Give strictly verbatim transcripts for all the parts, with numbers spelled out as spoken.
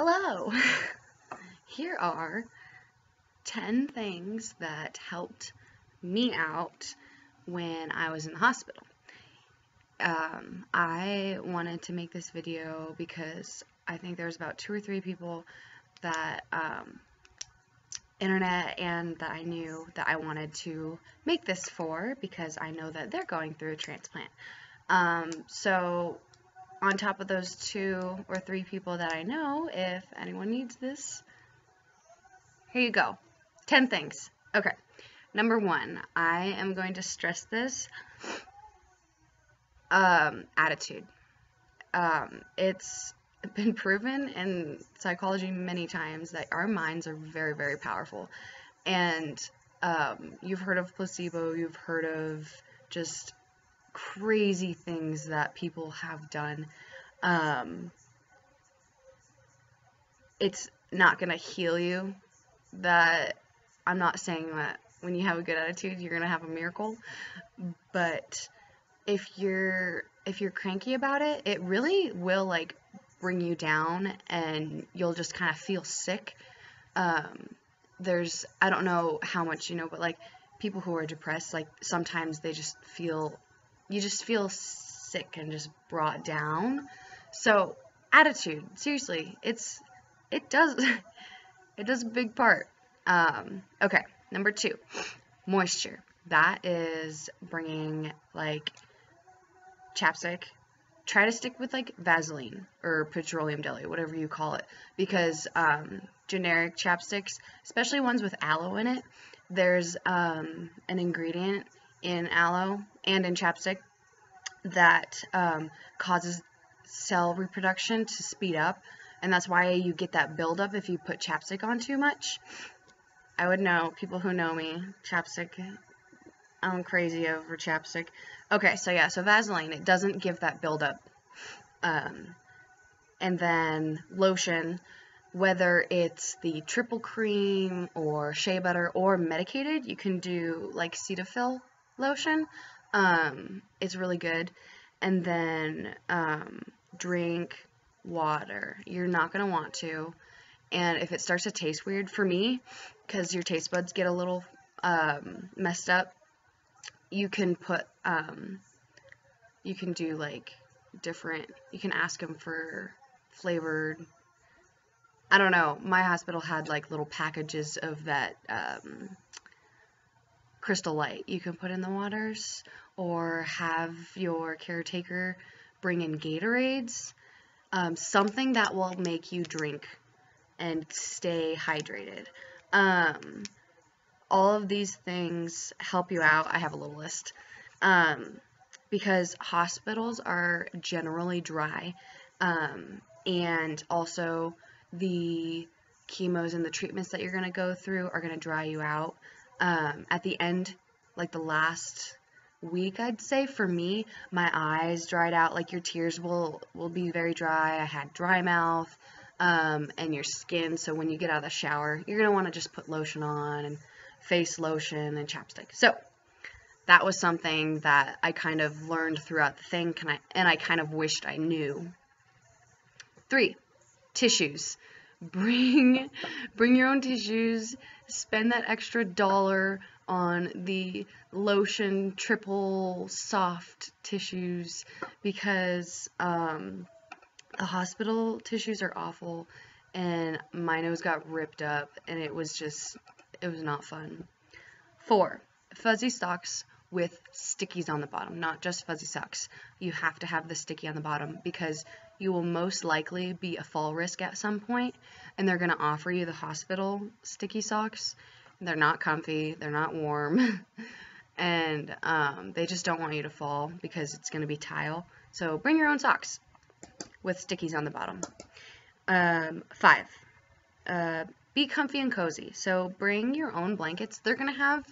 Hello! Here are ten things that helped me out when I was in the hospital. Um, I wanted to make this video because I think there was about two or three people that um, internet and that I knew that I wanted to make this for because I know that they're going through a transplant. Um, so on top of those two or three people that I know, if anyone needs this, here you go. ten things. Okay. Number one, I am going to stress this, um, attitude. Um, it's been proven in psychology many times that our minds are very, very powerful. And um, you've heard of placebo, you've heard of just crazy things that people have done. Um, it's not going to heal you. That I'm not saying that when you have a good attitude you're gonna have a miracle, but if you're if you're cranky about it, it really will like bring you down and you'll just kind of feel sick. Um, there's I don't know how much you know, but like people who are depressed, like sometimes they just feel you just feel sick and just brought down. So attitude, seriously, it's it does. It does a big part. Um, okay, number two, moisture. That is bringing, like, chapstick. Try to stick with, like, Vaseline or petroleum jelly, whatever you call it, because um, generic chapsticks, especially ones with aloe in it, there's um, an ingredient in aloe and in chapstick that um, causes cell reproduction to speed up. And that's why you get that buildup if you put chapstick on too much. I would know, people who know me, chapstick, I'm crazy over chapstick. Okay, so yeah, so Vaseline, it doesn't give that buildup. Um, and then lotion, whether it's the triple cream or shea butter or medicated, you can do like Cetaphil lotion. Um, it's really good. And then um, drink water. You're not going to want to, and if it starts to taste weird, for me, because your taste buds get a little um, messed up, you can put, um, you can do like different, you can ask them for flavored, I don't know, my hospital had like little packages of that um, Crystal Light you can put in the waters, or have your caretaker bring in Gatorades. Um, something that will make you drink and stay hydrated. Um, all of these things help you out. I have a little list. Um, because hospitals are generally dry. Um, and also the chemos and the treatments that you're going to go through are going to dry you out. Um, at the end, like the last week, I'd say for me, my eyes dried out, like your tears will will be very dry. I had dry mouth, um, and your skin, so when you get out of the shower you're gonna want to just put lotion on and face lotion and chapstick. So that was something that I kind of learned throughout the thing, can I and I kind of wished I knew. Three, tissues. Bring bring your own tissues. Spend that extra dollar on the lotion triple soft tissues, because um, the hospital tissues are awful, and my nose got ripped up and it was just, it was not fun. Four, fuzzy socks with stickies on the bottom, not just fuzzy socks. You have to have the sticky on the bottom because you will most likely be a fall risk at some point, and they're going to offer you the hospital sticky socks. They're not comfy, they're not warm, and um, they just don't want you to fall because it's going to be tile. So bring your own socks with stickies on the bottom. Um, five, uh, be comfy and cozy. So bring your own blankets. They're going to have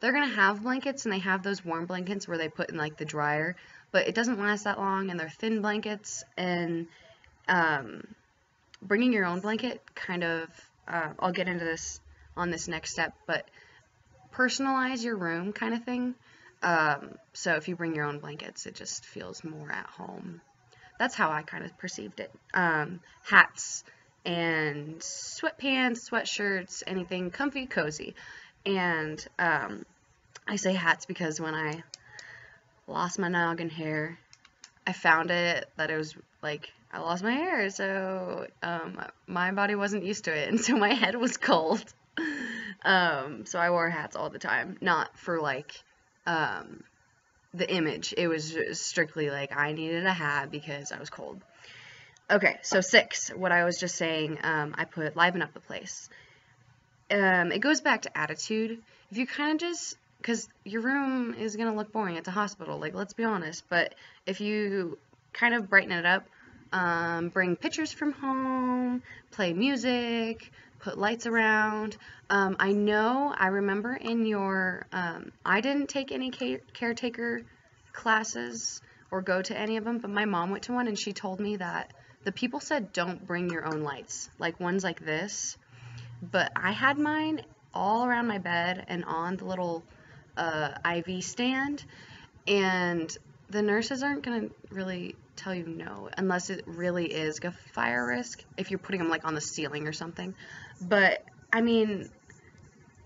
They're going to have blankets, and they have those warm blankets where they put in, like, the dryer, but it doesn't last that long, and they're thin blankets, and um, bringing your own blanket kind of, uh, I'll get into this on this next step, but personalize your room kind of thing. Um, so if you bring your own blankets, it just feels more at home. That's how I kind of perceived it. Um, hats. and sweatpants, sweatshirts, anything comfy, cozy. And um, I say hats because when I lost my noggin hair, I found it that it was like I lost my hair, so um, my body wasn't used to it, and so my head was cold. Um, so I wore hats all the time, not for like um, the image. It was strictly like I needed a hat because I was cold. Okay, so six, what I was just saying, um, I put liven up the place. Um, it goes back to attitude. If you kind of just, because your room is going to look boring. It's a hospital, like, let's be honest. But if you kind of brighten it up, um, bring pictures from home, play music, put lights around. Um, I know, I remember in your, um, I didn't take any care caretaker classes or go to any of them, but my mom went to one and she told me that the people said don't bring your own lights, like ones like this. But I had mine all around my bed and on the little uh, I V stand, and the nurses aren't going to really tell you no unless it really is a fire risk, if you're putting them like on the ceiling or something. But I mean,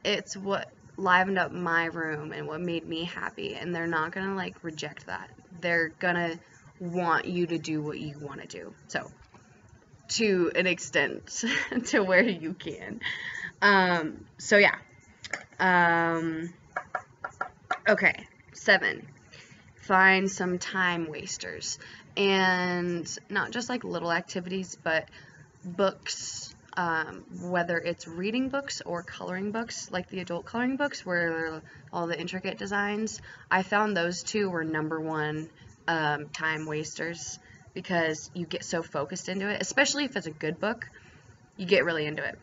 it's what livened up my room and what made me happy, and they're not going to like reject that. They're going to want you to do what you want to do. So to an extent, to where you can. Um, so yeah. Um, okay, seven. Find some time wasters. And not just like little activities, but books, um, whether it's reading books or coloring books, like the adult coloring books where all the intricate designs. I found those two were number one um, time wasters, because you get so focused into it, especially if it's a good book, you get really into it.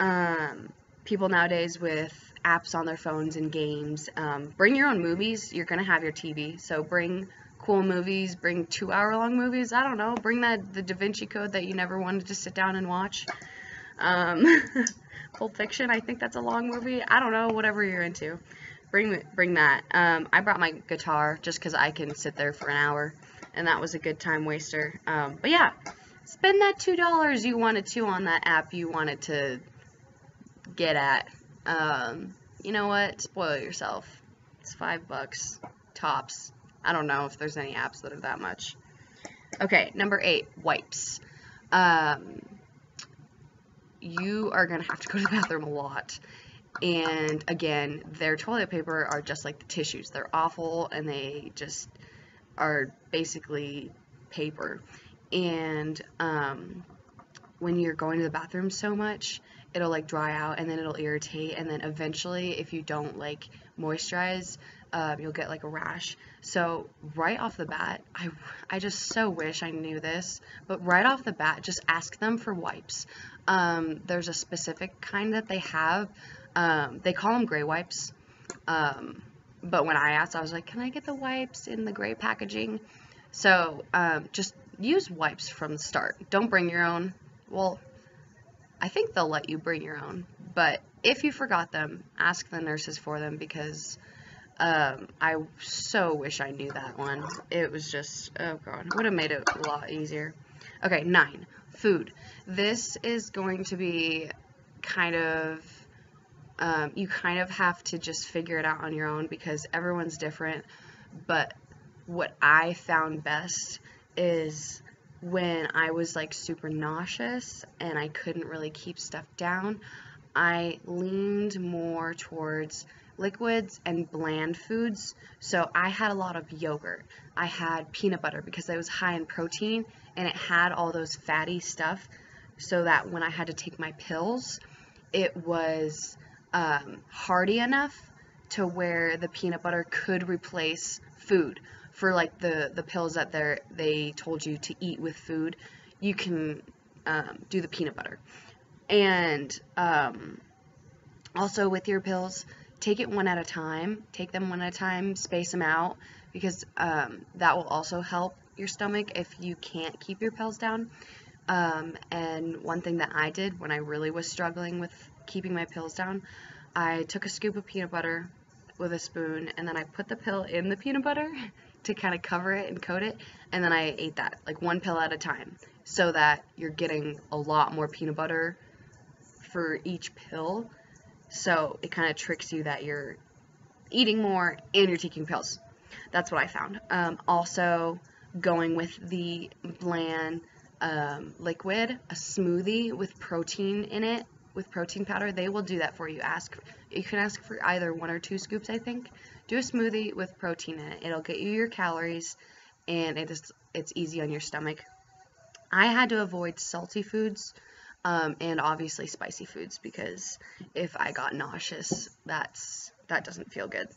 Um, people nowadays with apps on their phones and games, um, bring your own movies, you're gonna have your T V, so bring cool movies, bring two hour long movies, I don't know, bring that the Da Vinci Code that you never wanted to sit down and watch. Um, Pulp Fiction, I think that's a long movie, I don't know, whatever you're into, bring, bring that. Um, I brought my guitar just because I can sit there for an hour. And that was a good time waster. Um, but yeah, spend that two dollars you wanted to on that app you wanted to get at. Um, you know what? Spoil yourself. It's five bucks. Tops. I don't know if there's any apps that are that much. Okay, number eight, wipes. Um, you are going to have to go to the bathroom a lot. And again, their toilet paper are just like the tissues. They're awful and they just are basically paper, and um, when you're going to the bathroom so much, it'll like dry out, and then it'll irritate, and then eventually if you don't like moisturize, um, you'll get like a rash. So right off the bat, I, I just so wish I knew this, but right off the bat, just ask them for wipes. Um, there's a specific kind that they have, um, they call them gray wipes. um, But when I asked, I was like, can I get the wipes in the gray packaging? So um, just use wipes from the start. Don't bring your own. Well, I think they'll let you bring your own. But if you forgot them, ask the nurses for them, because um, I so wish I knew that one. It was just, oh God, would have made it a lot easier. Okay, nine, food. This is going to be kind of, Um, you kind of have to just figure it out on your own because everyone's different. But what I found best is when I was like super nauseous and I couldn't really keep stuff down, I leaned more towards liquids and bland foods. So I had a lot of yogurt. I had peanut butter because it was high in protein and it had all those fatty stuff, so that when I had to take my pills, it was Um, hearty enough to where the peanut butter could replace food. For like the the pills that they they told you to eat with food, you can um, do the peanut butter. And um, also with your pills, take it one at a time. Take them one at a time. Space them out, because um, that will also help your stomach if you can't keep your pills down. Um, and one thing that I did when I really was struggling with keeping my pills down, I took a scoop of peanut butter with a spoon, and then I put the pill in the peanut butter to kind of cover it and coat it, and then I ate that, like one pill at a time, so that you're getting a lot more peanut butter for each pill, so it kind of tricks you that you're eating more and you're taking pills. That's what I found. Um, also, going with the bland um, liquid, a smoothie with protein in it, with protein powder, they will do that for you. Ask, you can ask for either one or two scoops, I think. Do a smoothie with protein in it. It'll get you your calories, and it is, it's easy on your stomach. I had to avoid salty foods um, and obviously spicy foods, because if I got nauseous, that's that doesn't feel good.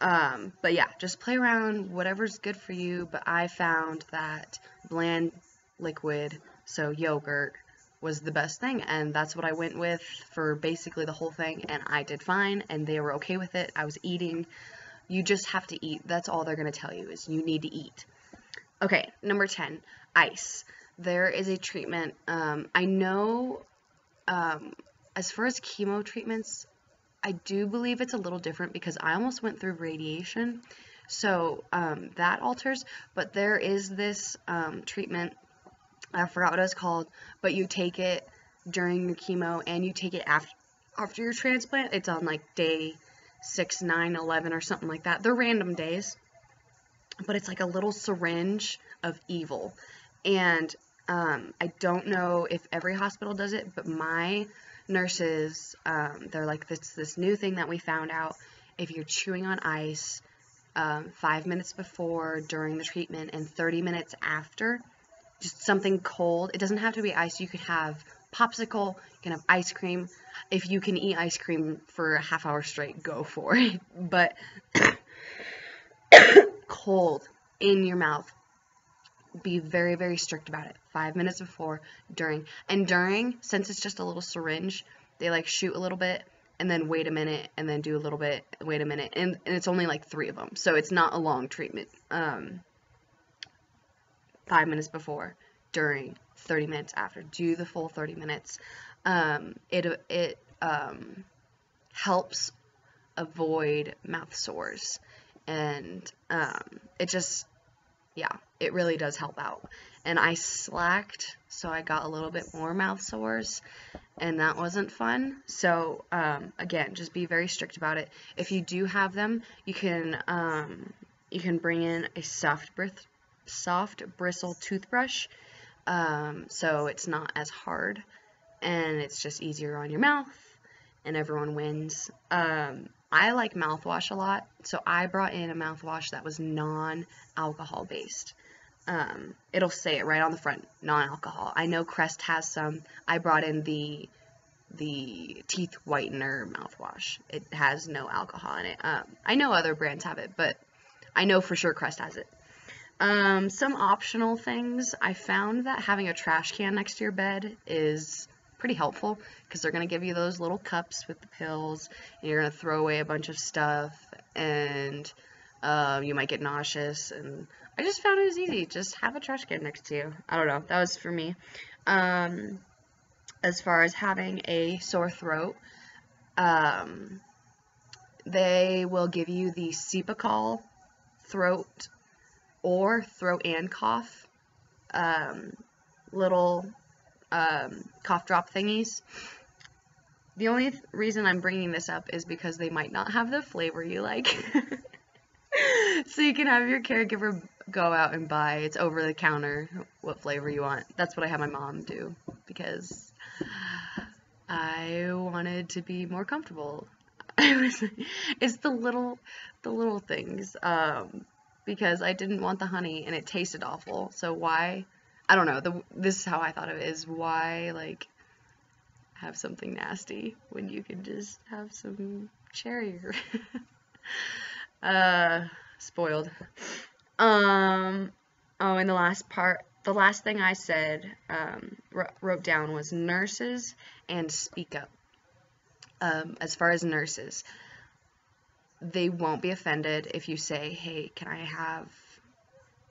Um, but yeah, just play around, whatever's good for you, but I found that bland liquid, so yogurt, was the best thing, and that's what I went with for basically the whole thing, and I did fine, and they were okay with it. I was eating. You just have to eat. That's all they're going to tell you, is you need to eat. Okay, number ten, ice. There is a treatment. Um, I know um, as far as chemo treatments, I do believe it's a little different, because I almost went through radiation, so um, that alters, but there is this um, treatment, I forgot what it was called, but you take it during your chemo, and you take it after, after your transplant. It's on like day six, nine, eleven, or something like that. They're random days, but it's like a little syringe of evil, and um, I don't know if every hospital does it, but my nurses, um, they're like, this this new thing that we found out, if you're chewing on ice um, five minutes before, during the treatment, and thirty minutes after, just something cold. It doesn't have to be ice. You could have popsicle, you can have ice cream. If you can eat ice cream for a half hour straight, go for it. But cold in your mouth. Be very, very strict about it. Five minutes before, during. And during, since it's just a little syringe, they like shoot a little bit and then wait a minute and then do a little bit, wait a minute. And, and it's only like three of them. So it's not a long treatment. Um, five minutes before, during, thirty minutes after. Do the full thirty minutes. Um, it it um, helps avoid mouth sores. And um, it just, yeah, it really does help out. And I slacked, so I got a little bit more mouth sores, and that wasn't fun. So, um, again, just be very strict about it. If you do have them, you can, um, you can bring in a soft breath, soft bristle toothbrush, um, so it's not as hard, and it's just easier on your mouth, and everyone wins. Um, I like mouthwash a lot, so I brought in a mouthwash that was non-alcohol based. Um, it'll say it right on the front, non-alcohol. I know Crest has some. I brought in the the teeth whitener mouthwash. It has no alcohol in it. Um, I know other brands have it, but I know for sure Crest has it. Um, some optional things. I found that having a trash can next to your bed is pretty helpful, because they're going to give you those little cups with the pills, and you're going to throw away a bunch of stuff, and uh, you might get nauseous, and I just found it was easy. Just have a trash can next to you. I don't know. That was for me. Um, as far as having a sore throat, um, they will give you the Cepacol throat or throat and cough um, little um, cough drop thingies. The only th reason I'm bringing this up is because they might not have the flavor you like. So you can have your caregiver go out and buy, it's over the counter, what flavor you want. That's what I had my mom do, because I wanted to be more comfortable. I was, it's the little, the little things. Um, because I didn't want the honey, and it tasted awful, so why, I don't know, the, this is how I thought of it, is why, like, have something nasty when you can just have some cherry. uh, spoiled. Um, oh, and the last part, the last thing I said, um, wrote down was nurses and speak up. Um, as far as nurses, they won't be offended if you say, hey, can I have,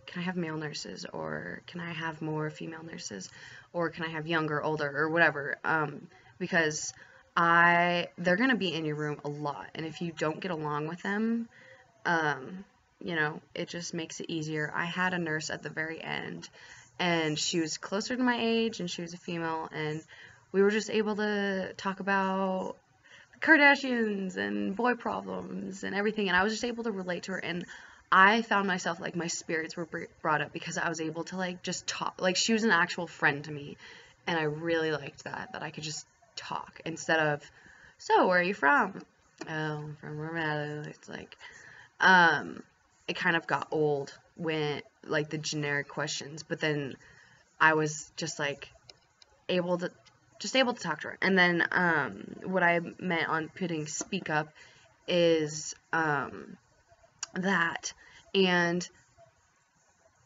can I have male nurses, or can I have more female nurses, or can I have younger, older, or whatever, um, because I, they're going to be in your room a lot, and if you don't get along with them, um, you know, it just makes it easier. I had a nurse at the very end, and she was closer to my age, and she was a female, and we were just able to talk about the Kardashians and boy problems and everything, and I was just able to relate to her, and I found myself, like, my spirits were brought up because I was able to, like, just talk. Like, she was an actual friend to me, and I really liked that, that I could just talk instead of, so, where are you from? Oh, I'm from Romano. It's like, um... it kind of got old when, like, the generic questions, but then I was just, like, able to, just able to talk to her. And then, um, what I meant on putting speak up is, um, that, and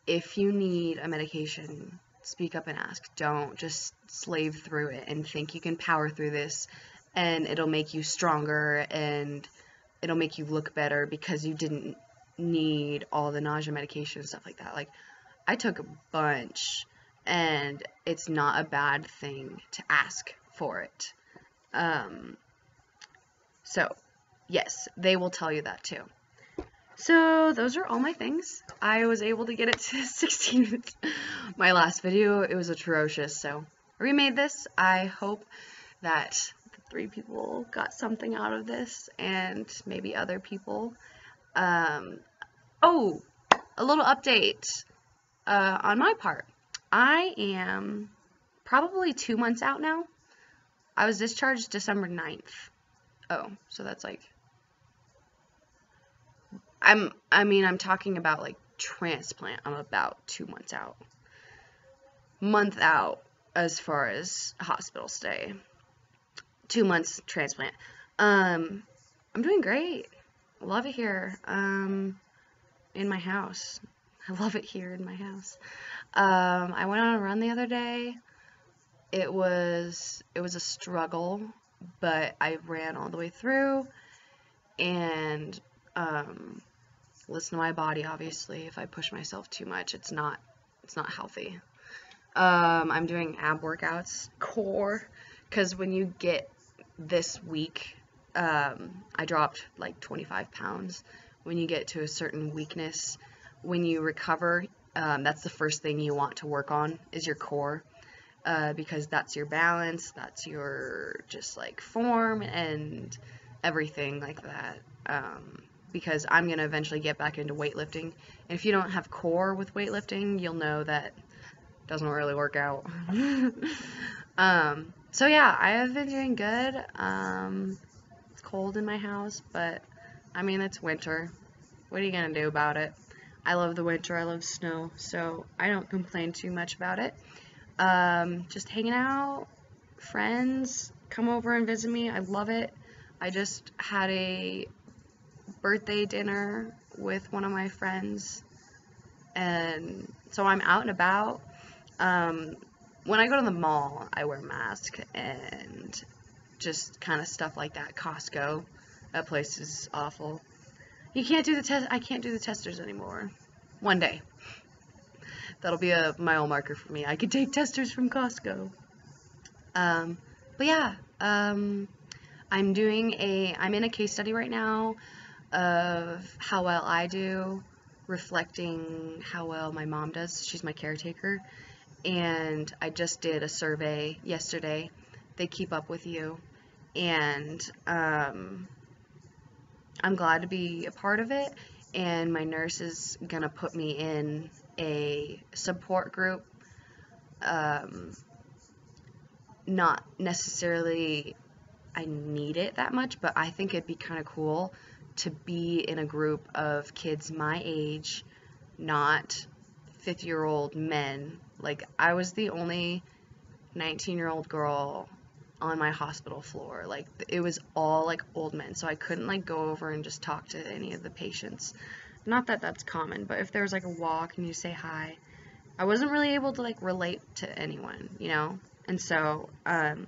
if you need a medication, speak up and ask. Don't just slave through it and think you can power through this, and it'll make you stronger, and it'll make you look better because you didn't need all the nausea medication and stuff like that. Like, I took a bunch, and it's not a bad thing to ask for it. Um, so, yes, they will tell you that too. So, those are all my things. I was able to get it to sixteen. My last video, it was atrocious, so I remade this. I hope that the three people got something out of this, and maybe other people. Um, oh, a little update, uh, on my part. I am probably two months out now. I was discharged December ninth. Oh, so that's like, I'm, I mean, I'm talking about, like, transplant. I'm about two months out, month out as far as hospital stay, two months transplant. Um, I'm doing great. Love it here, um, in my house. I love it here in my house. Um, I went on a run the other day. It was, it was a struggle, but I ran all the way through, and, um, listen to my body, obviously. If I push myself too much, it's not, it's not healthy. Um, I'm doing ab workouts, core, because when you get this weak, Um, I dropped like twenty-five pounds. When you get to a certain weakness, when you recover, um, that's the first thing you want to work on is your core, uh, because that's your balance, that's your just like form and everything like that, um, because I'm going to eventually get back into weightlifting, and if you don't have core with weightlifting, you'll know that doesn't really work out. um, so yeah, I have been doing good. um, Cold in my house, but I mean, it's winter. What are you gonna do about it? I love the winter, I love snow, so I don't complain too much about it. Um, just hanging out, friends come over and visit me. I love it. I just had a birthday dinner with one of my friends, and so I'm out and about. Um, when I go to the mall, I wear a mask and just kind of stuff like that. Costco, that place is awful. You can't do the test. I can't do the testers anymore. One day, that'll be a mile marker for me. I could take testers from Costco. Um, but yeah, um, I'm doing a. I'm in a case study right now of how well I do, reflecting how well my mom does. She's my caretaker, and I just did a survey yesterday. They keep up with you. And um, I'm glad to be a part of it, and my nurse is gonna put me in a support group, um, not necessarily I need it that much, but I think it'd be kind of cool to be in a group of kids my age, not fifty year old men. Like, I was the only nineteen year old girl on my hospital floor. Like, it was all like old men, so I couldn't like go over and just talk to any of the patients. Not that that's common, but if there was like a walk and you say hi, I wasn't really able to like relate to anyone, you know. And so um,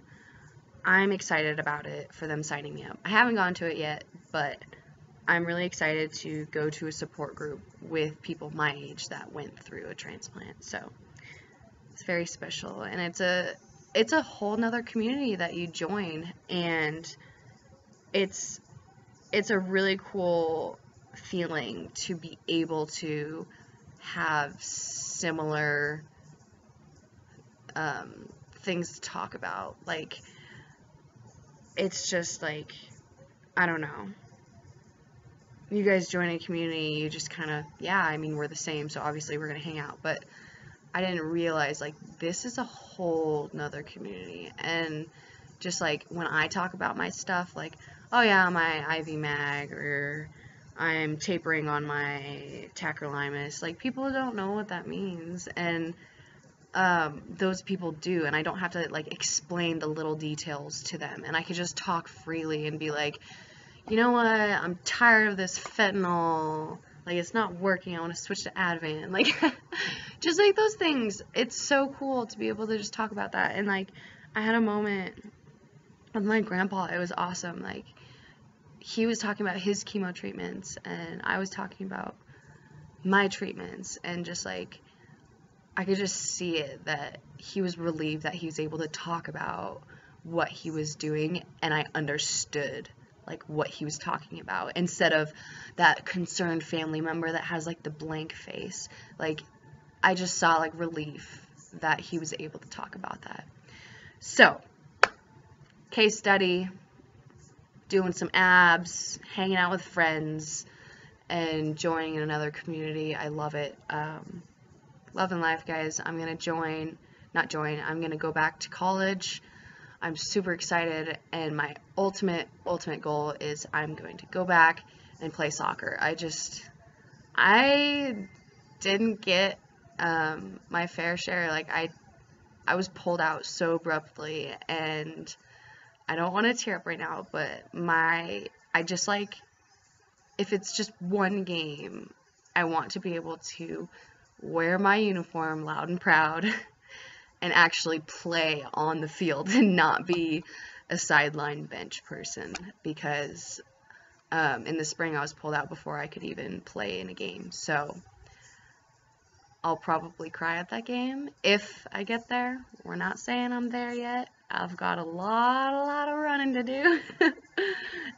I'm excited about it, for them signing me up. I haven't gone to it yet, but I'm really excited to go to a support group with people my age that went through a transplant. So it's very special, and it's a it's a whole nother community that you join, and it's it's a really cool feeling to be able to have similar um, things to talk about. Like, it's just like, I don't know. You guys join a community, you just kind of, yeah, I mean, we're the same, so obviously we're going to hang out. But I didn't realize, like, this is a whole nother community. And just, like, when I talk about my stuff, like, oh, yeah, my I V mag, or I'm tapering on my tacrolimus. Like, people don't know what that means. And um, those people do. And I don't have to, like, explain the little details to them. And I could just talk freely and be like, you know what, I'm tired of this fentanyl, like, it's not working, I want to switch to Advan, like, just, like, those things. It's so cool to be able to just talk about that. And, like, I had a moment with my grandpa, it was awesome. Like, he was talking about his chemo treatments, and I was talking about my treatments, and just, like, I could just see it, that he was relieved that he was able to talk about what he was doing, and I understood, like, what he was talking about, instead of that concerned family member that has, like, the blank face. Like, I just saw, like, relief that he was able to talk about that. So, case study, doing some abs, hanging out with friends, and joining another community. I love it. Um, love and life, guys. I'm gonna join, not join, I'm gonna go back to college. I'm super excited, and my ultimate, ultimate goal is I'm going to go back and play soccer. I just, I didn't get um, my fair share. Like, I, I was pulled out so abruptly, and I don't want to tear up right now, but my, I just, like, if it's just one game, I want to be able to wear my uniform loud and proud, and actually play on the field and not be a sideline bench person, because um, in the spring I was pulled out before I could even play in a game. So I'll probably cry at that game if I get there. We're not saying I'm there yet. I've got a lot, a lot of running to do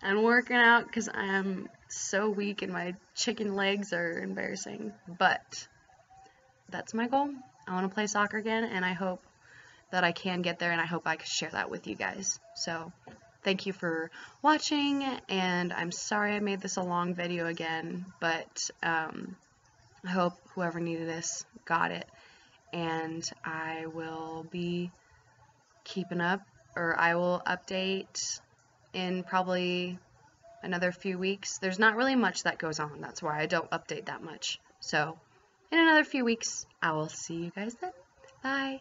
and working out, because I am so weak and my chicken legs are embarrassing. But that's my goal. I want to play soccer again, and I hope that I can get there, and I hope I can share that with you guys. So, thank you for watching, and I'm sorry I made this a long video again, but um, I hope whoever needed this got it, and I will be keeping up, or I will update in probably another few weeks. There's not really much that goes on, that's why I don't update that much. So, in another few weeks, I will see you guys then. Bye.